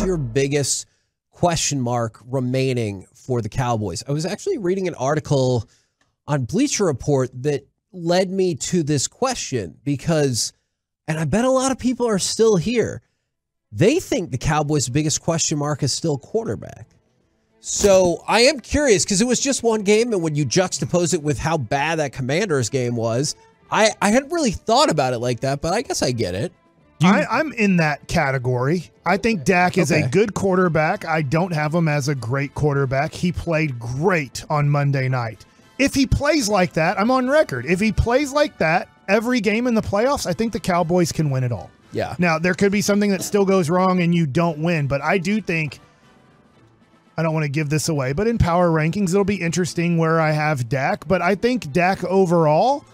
is your biggest question mark remaining for the Cowboys? I was actually reading an article on Bleacher Report that led me to this question because, and I bet a lot of people are still here, they think the Cowboys' biggest question mark is still quarterback. So I am curious because it was just one game, and when you juxtapose it with how bad that Commanders game was, I hadn't really thought about it like that, but I guess I get it. I'm in that category. I think Dak is a good quarterback. I don't have him as a great quarterback. He played great on Monday night. If he plays like that, I'm on record. If he plays like that every game in the playoffs, I think the Cowboys can win it all. Yeah. Now, there could be something that still goes wrong and you don't win, but I do think, I don't want to give this away, but in power rankings, it'll be interesting where I have Dak, but I think Dak overall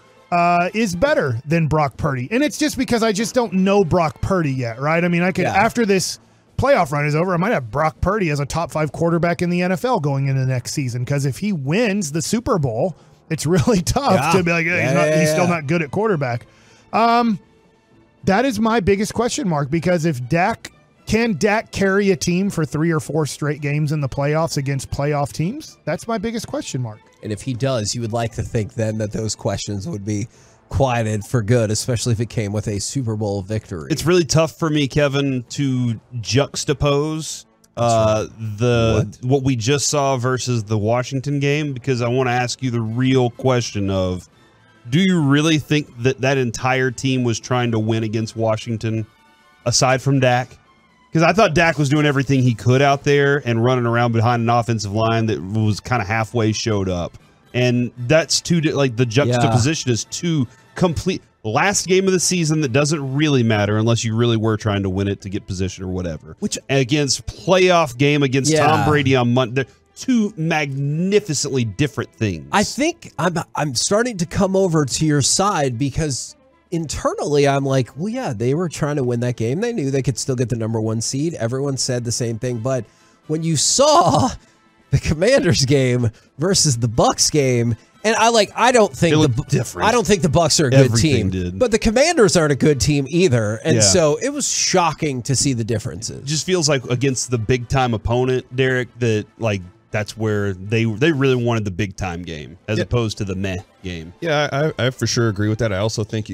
is better than Brock Purdy. And it's just because I just don't know Brock Purdy yet, right? I mean, I could, after this playoff run is over, I might have Brock Purdy as a top 5 quarterback in the NFL going into the next season, because if he wins the Super Bowl, it's really tough to be like, hey, he's still not good at quarterback. That is my biggest question mark, because if Dak, can Dak carry a team for 3 or 4 straight games in the playoffs against playoff teams? That's my biggest question mark. And if he does, you would like to think then that those questions would be quieted for good, especially if it came with a Super Bowl victory. It's really tough for me, Kevin, to juxtapose what we just saw versus the Washington game, because I want to ask you the real question of, do you really think that that entire team was trying to win against Washington aside from Dak? Because I thought Dak was doing everything he could out there and running around behind an offensive line that was kind of halfway showed up. And that's two, like the juxtaposition is two complete. Last game of the season that doesn't really matter unless you really were trying to win it to get position or whatever. Which against playoff game against Tom Brady on Monday. Two magnificently different things. I think I'm starting to come over to your side because internally, I'm like, well, yeah, they were trying to win that game. They knew they could still get the #1 seed. Everyone said the same thing. But when you saw the Commanders game versus the Bucks game, and I don't think the Bucks are a good team, but the Commanders aren't a good team either. And so it was shocking to see the differences. It just feels like against the big time opponent, Derek, that like that's where they really wanted the big time game as opposed to the meh game. Yeah, I for sure agree with that. I also think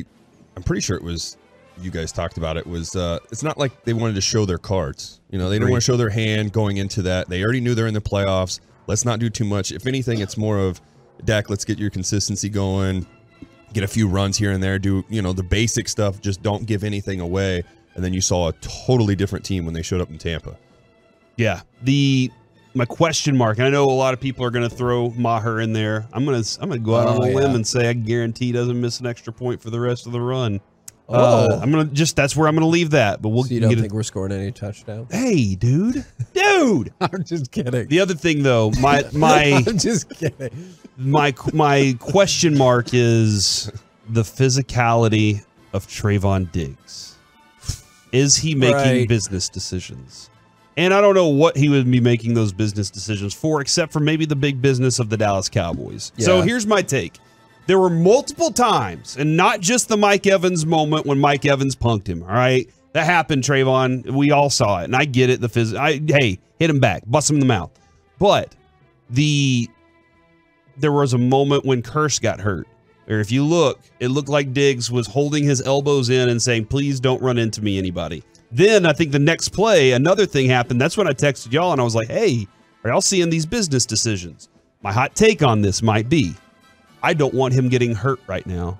I'm pretty sure it was you guys talked about it was it's not like they wanted to show their cards. You know, they didn't want to show their hand going into that. They already knew they're in the playoffs. Let's not do too much. If anything, it's more of Dak, let's get your consistency going, get a few runs here and there, do, you know, the basic stuff, just don't give anything away. And then you saw a totally different team when they showed up in Tampa. Yeah. My question mark, and I know a lot of people are gonna throw Maher in there. I'm gonna go out on a limb and say I guarantee he doesn't miss an extra point for the rest of the run. That's where I'm gonna leave that. But so you don't think we're scoring any touchdowns? Hey, dude. I'm just kidding. The other thing, though, I'm just kidding. My question mark is the physicality of Trayvon Diggs. Is he making business decisions? And I don't know what he would be making those business decisions for, except for maybe the big business of the Dallas Cowboys. Yeah. So here's my take. There were multiple times, and not just the Mike Evans moment when Mike Evans punked him, all right? That happened, Trayvon. We all saw it, and I get it. Hey, hit him back. Bust him in the mouth. But there was a moment when Curse got hurt. Or if you look, it looked like Diggs was holding his elbows in and saying, please don't run into me, anybody. Then I think the next play, another thing happened. That's when I texted y'all, and I was like, hey, are y'all seeing these business decisions? My hot take on this might be, I don't want him getting hurt right now.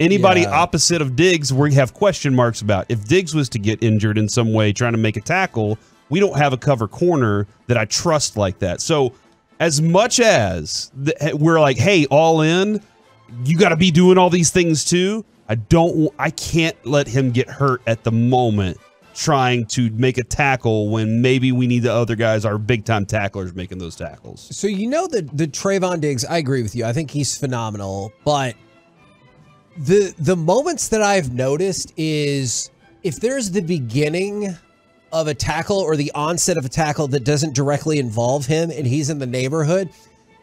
Anybody opposite of Diggs, we have question marks about. If Diggs was to get injured in some way trying to make a tackle, we don't have a cover corner that I trust like that. So as much as we're like, hey, all in, you got to be doing all these things too. I can't let him get hurt at the moment trying to make a tackle when maybe we need the other guys, our big-time tacklers, making those tackles. So you know that the Trayvon Diggs, I agree with you. I think he's phenomenal. But the moments that I've noticed is if there's the beginning of a tackle or the onset of a tackle that doesn't directly involve him and he's in the neighborhood,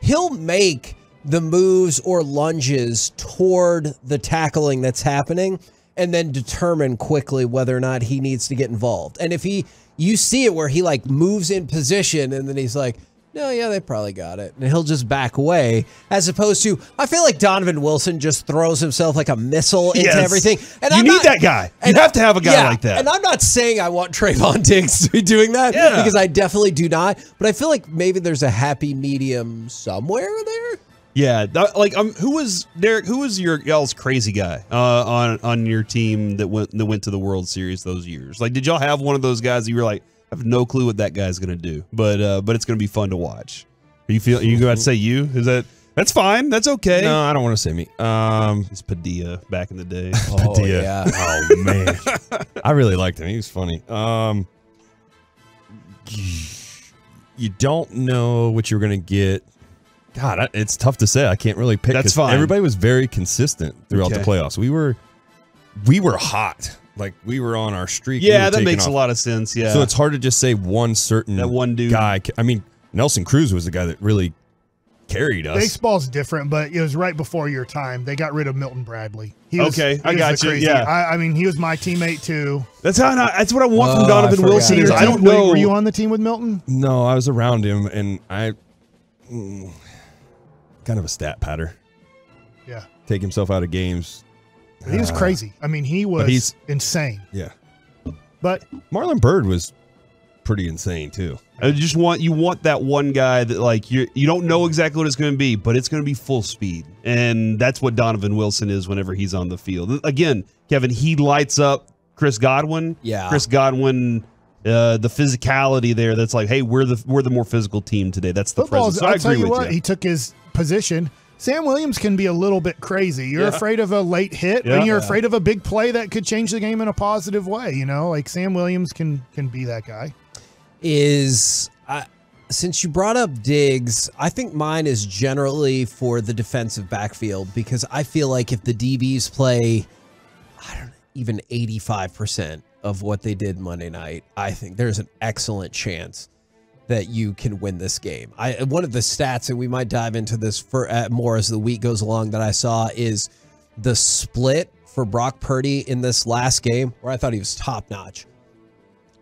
he'll make the moves or lunges toward the tackling that's happening. and then determine quickly whether or not he needs to get involved. And if he, you see it where he like moves in position and then he's like, no, yeah, they probably got it. And he'll just back away, as opposed to, I feel like Donovan Wilson just throws himself like a missile into everything. And you need that guy. You have to have a guy like that. And I'm not saying I want Trayvon Diggs to be doing that, because I definitely do not. But I feel like maybe there's a happy medium somewhere there. Yeah, like who was Derek? Who was your y'all's crazy guy on your team that went to the World Series those years? Like, did y'all have one of those guys that you were like, I have no clue what that guy's gonna do, but it's gonna be fun to watch? Are you about to say you? Is that? That's fine. That's okay. No, I don't want to say me. It's Padilla back in the day. Oh Padilla. Yeah. Oh man, I really liked him. He was funny. You don't know what you're gonna get. God, it's tough to say. I can't really pick. That's fine. Everybody was very consistent throughout the playoffs. We were hot. Like, we were on our streak. Yeah, that makes a lot of sense. Yeah. So it's hard to just say one certain guy. I mean, Nelson Cruz was the guy that really carried us. Baseball's different, but it was right before your time. They got rid of Milton Bradley. Okay, I got you. Yeah. I mean, he was my teammate, too. That's what I want from Donovan Wilson. Is I don't know. Were you on the team with Milton? No, I was around him, and I kind of a stat patter. Yeah. Take himself out of games. He was crazy. I mean, he was insane. Yeah. But Marlon Byrd was pretty insane too. I just want that one guy that like you don't know exactly what it's going to be, but it's going to be full speed. And that's what Donovan Wilson is whenever he's on the field. Again, Kevin, he lights up Chris Godwin. Yeah. Chris Godwin, the physicality there, that's like, hey, we're the more physical team today. That's the presence. So I agree with you. He took his position. Sam Williams can be a little bit crazy. You're afraid of a late hit, and you're afraid of a big play that could change the game in a positive way. You know, like Sam Williams can be that guy. Since you brought up Diggs, I think mine is generally for the defensive backfield, because I feel like if the DBs play, I don't know, even 85% of what they did Monday night, I think there's an excellent chance that you can win this game. One of the stats, and we might dive into this more as the week goes along, that I saw is the split for Brock Purdy in this last game, where I thought he was top notch.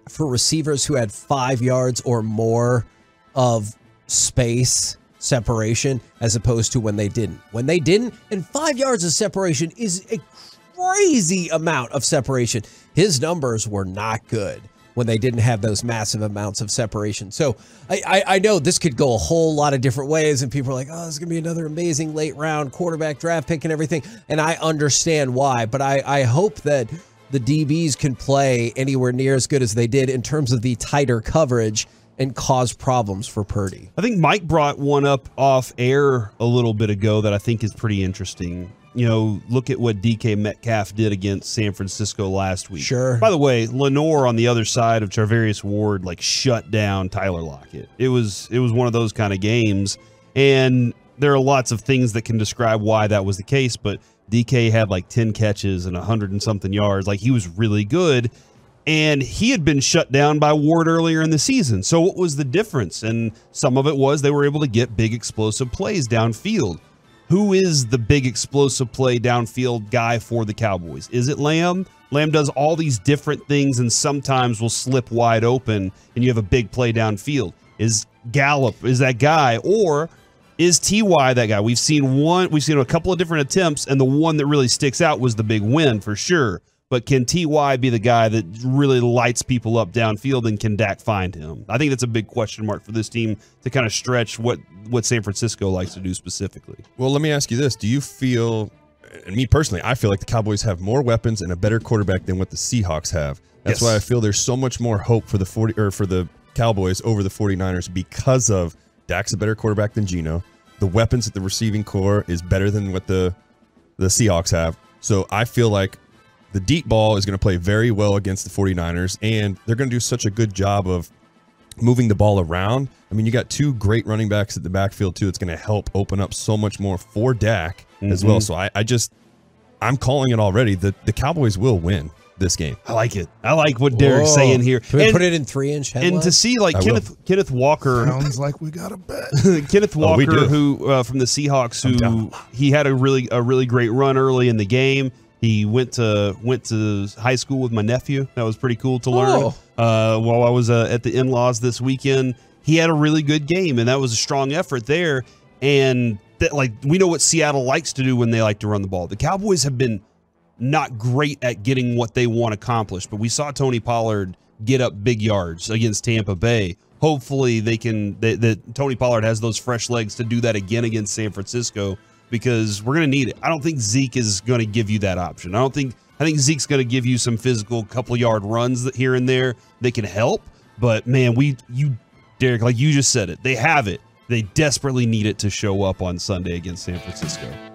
For receivers who had 5 yards or more of space separation, as opposed to when they didn't. When they didn't, and 5 yards of separation is a crazy amount of separation. His numbers were not good when they didn't have those massive amounts of separation. So I know this could go a whole lot of different ways, and people are like, oh, this is going to be another amazing late round quarterback draft pick and everything. And I understand why, but I hope that the DBs can play anywhere near as good as they did in terms of the tighter coverage and cause problems for Purdy. I think Mike brought one up off air a little bit ago that I think is pretty interesting. You know, look at what DK Metcalf did against San Francisco last week. Sure. By the way, Lenore on the other side of Charvarius Ward like shut down Tyler Lockett. It was one of those kind of games, and there are lots of things that can describe why that was the case, but DK had like 10 catches and 100 and something yards. Like, he was really good, and he had been shut down by Ward earlier in the season. So what was the difference? And some of it was they were able to get big explosive plays downfield. Who is the big explosive play downfield guy for the Cowboys? Is it Lamb? Lamb does all these different things and sometimes will slip wide open and you have a big play downfield. Is Gallup, is that guy? Or is T.Y. that guy? We've seen a couple of different attempts, and the one that really sticks out was the big win for sure. But can T.Y. be the guy that really lights people up downfield, and can Dak find him? I think that's a big question mark for this team to kind of stretch what San Francisco likes to do specifically. Well, let me ask you this. Do you feel, and me personally, I feel like the Cowboys have more weapons and a better quarterback than what the Seahawks have. That's why I feel there's so much more hope for the Cowboys over the 49ers, because of Dak's a better quarterback than Geno. The weapons at the receiving core is better than what the Seahawks have. So I feel like the deep ball is going to play very well against the 49ers, and they're going to do such a good job of moving the ball around. I mean, you got two great running backs at the backfield, too. It's going to help open up so much more for Dak as well. So I'm calling it already. The Cowboys will win this game. I like it. I like what Derek's saying here. Can we put it in 3-inch headlines? And to see, like, Kenneth Walker. Sounds like we got a bet. Kenneth Walker, who from the Seahawks, who he had a really great run early in the game. He went to high school with my nephew. That was pretty cool to learn. While I was at the in-laws this weekend, he had a really good game, and that was a strong effort there. And that, like, we know what Seattle likes to do when they like to run the ball. The Cowboys have been not great at getting what they want accomplished, but we saw Tony Pollard get up big yards against Tampa Bay. Hopefully, they can. That Tony Pollard has those fresh legs to do that again against San Francisco, because we're going to need it. I don't think Zeke is going to give you that option. I think Zeke's going to give you some physical couple-yard runs here and there. They can help, but, man, Derek, like you just said it, they have it. They desperately need it to show up on Sunday against San Francisco.